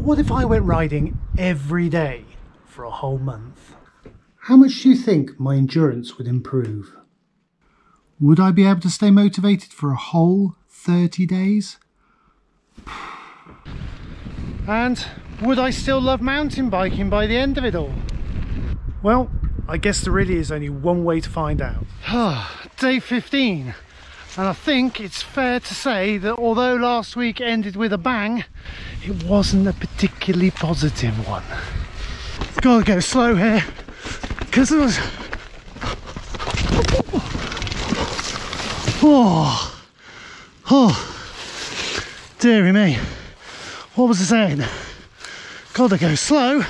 But what if I went riding every day for a whole month? How much do you think my endurance would improve? Would I be able to stay motivated for a whole 30 days? And would I still love mountain biking by the end of it all? Well, I guess there really is only one way to find out. Day 15. And I think it's fair to say that although last week ended with a bang, it wasn't a particularly positive one. Gotta go slow here, because there was... Oh, dearie me. What was I saying? Gotta go slow,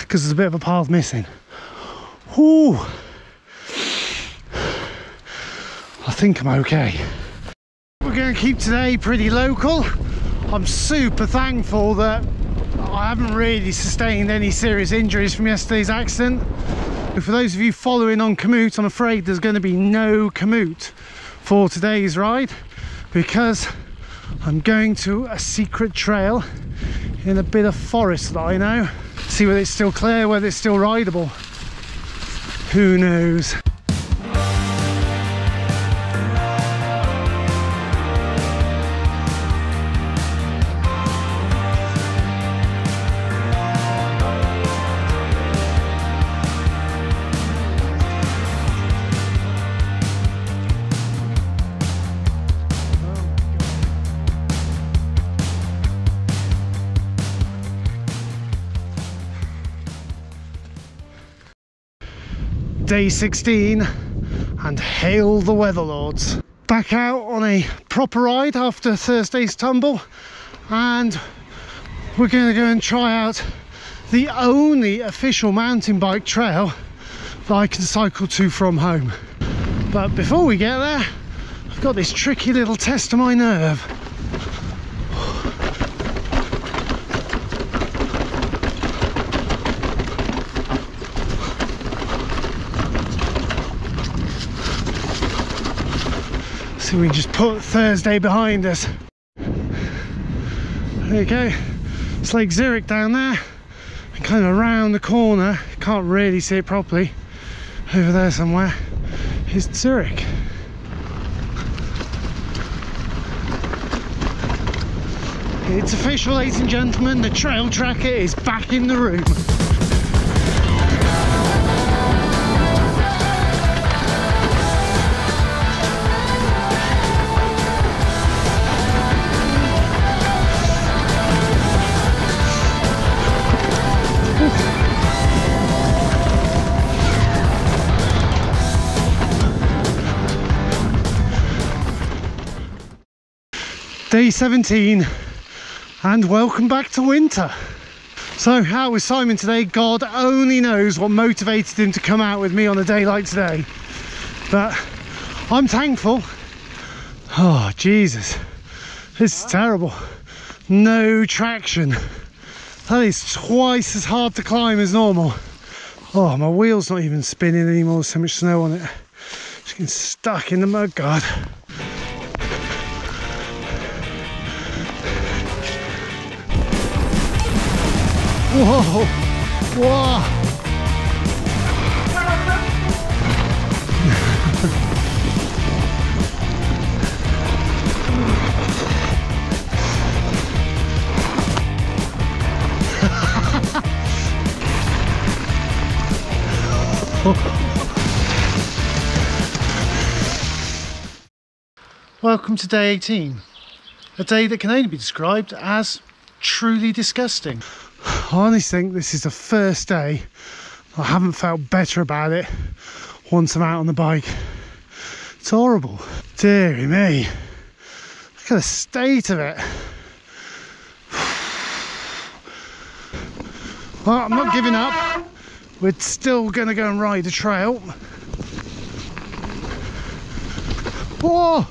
because there's a bit of a path missing. Ooh. I think I'm okay. We're going to keep today pretty local. I'm super thankful that I haven't really sustained any serious injuries from yesterday's accident. But for those of you following on Komoot, I'm afraid there's going to be no Komoot for today's ride because I'm going to a secret trail in a bit of forest that I know. See whether it's still clear, whether it's still rideable. Who knows? Day 16, and hail the weather lords. Back out on a proper ride after Thursday's tumble, and we're going to go and try out the only official mountain bike trail that I can cycle to from home. But before we get there, I've got this tricky little test of my nerve. So we just put Thursday behind us. There you go. It's Lake Zurich down there. And kind of around the corner, can't really see it properly. Over there somewhere is Zurich. It's official, ladies and gentlemen, the Trail Tracker is back in the room. Day 17, and welcome back to winter. So out with Simon today. God only knows what motivated him to come out with me on a day like today, but I'm thankful. Oh Jesus, this is terrible. No traction. That is twice as hard to climb as normal. Oh, my wheel's not even spinning anymore, so much snow on it. Just getting stuck in the mud guard. Whoa! Whoa! Welcome to day 18, a day that can only be described as truly disgusting. I honestly think this is the first day I haven't felt better about it once I'm out on the bike. It's horrible. Dearie me. Look at the state of it. Well, I'm not giving up. We're still going to go and ride the trail. Whoa!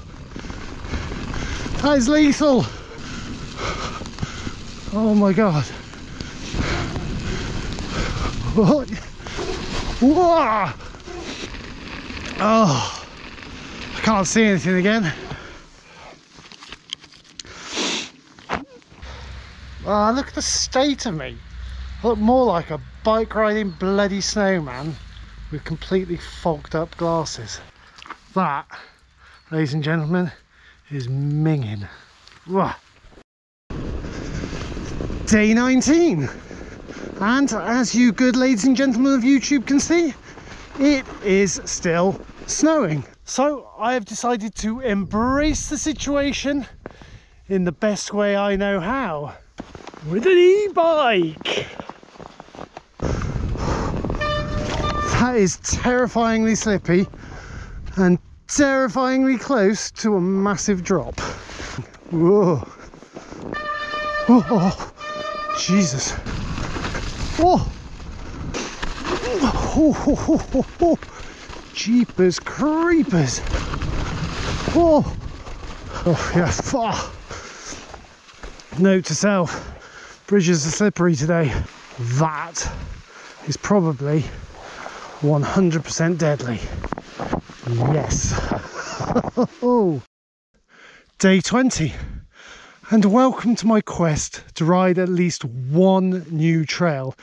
That is lethal. Oh my God. Whoa. Whoa. Oh, I can't see anything again. Oh, look at the state of me. I look more like a bike riding bloody snowman with completely fogged up glasses. That, ladies and gentlemen, is minging. Wah. Day 19, and as you good ladies and gentlemen of YouTube can see, it is still snowing. So I have decided to embrace the situation in the best way I know how, with an e-bike. That is terrifyingly slippy and terrifyingly close to a massive drop. Whoa. Oh, Jesus. Oh. Oh, oh, oh, oh, oh. Jeepers creepers. Oh. Oh, yeah. Oh. Note to self, bridges are slippery today. That is probably 100% deadly. Yes. Day 20, and welcome to my quest to ride at least one new trail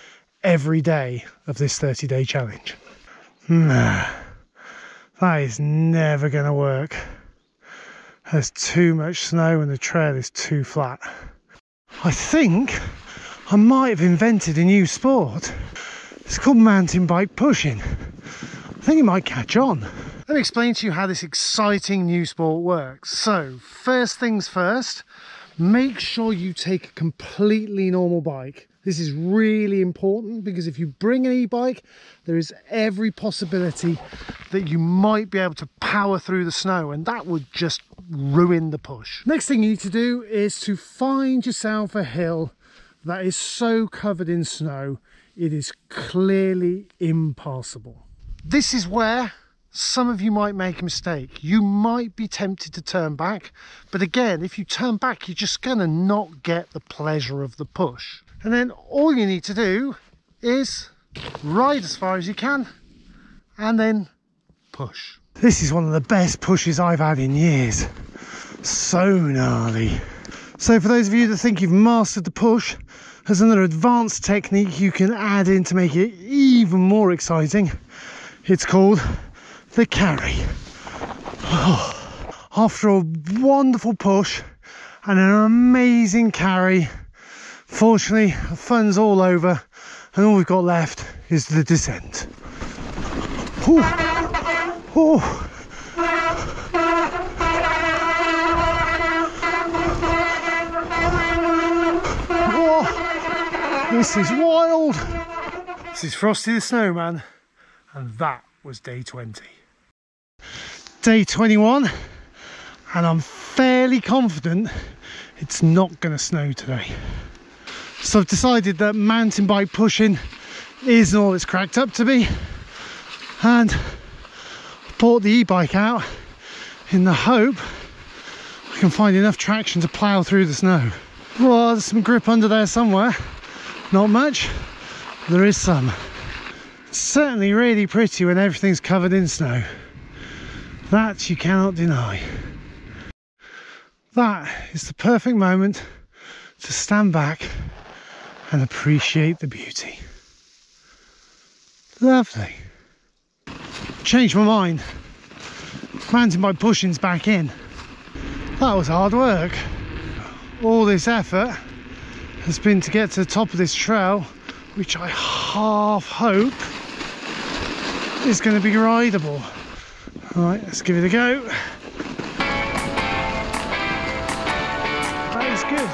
every day of this 30-day challenge. Nah, that is never going to work. There's too much snow and the trail is too flat. I think I might have invented a new sport. It's called mountain bike pushing. I think it might catch on. Let me explain to you how this exciting new sport works. So, first things first, make sure you take a completely normal bike. This is really important because if you bring an e-bike, there is every possibility that you might be able to power through the snow, and that would just ruin the push. Next thing you need to do is to find yourself a hill that is so covered in snow, it is clearly impassable. This is where some of you might make a mistake. You might be tempted to turn back, but again, if you turn back, you're just gonna not get the pleasure of the push. And then all you need to do is ride as far as you can and then push. This is one of the best pushes I've had in years. So gnarly. So for those of you that think you've mastered the push, there's another advanced technique you can add in to make it even more exciting. It's called the carry. Oh, after a wonderful push and an amazing carry, fortunately, the fun's all over and all we've got left is the descent. Ooh. Ooh. Oh. This is wild. This is Frosty the Snowman, and that was day 20. Day 21, and I'm fairly confident it's not going to snow today. So I've decided that mountain bike pushing isn't all it's cracked up to be, and I bought the e-bike out in the hope I can find enough traction to plough through the snow. Well, there's some grip under there somewhere. Not much, but there is some. It's certainly really pretty when everything's covered in snow. That you cannot deny. That is the perfect moment to stand back and appreciate the beauty. Lovely. Changed my mind. Mountain bike pushing's back in. That was hard work. All this effort has been to get to the top of this trail, which I half hope is going to be rideable. All right, let's give it a go. That is good.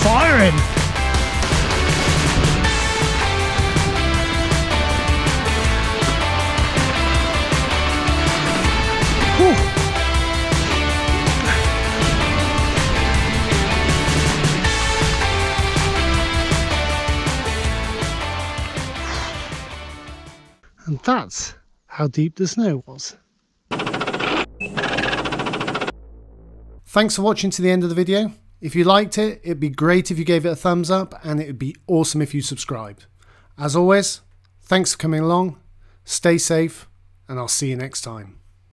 Firing. Whew. And that's how deep the snow was. Thanks for watching to the end of the video. If you liked it, it'd be great if you gave it a thumbs up, and it'd be awesome if you subscribed. As always, thanks for coming along, stay safe, and I'll see you next time.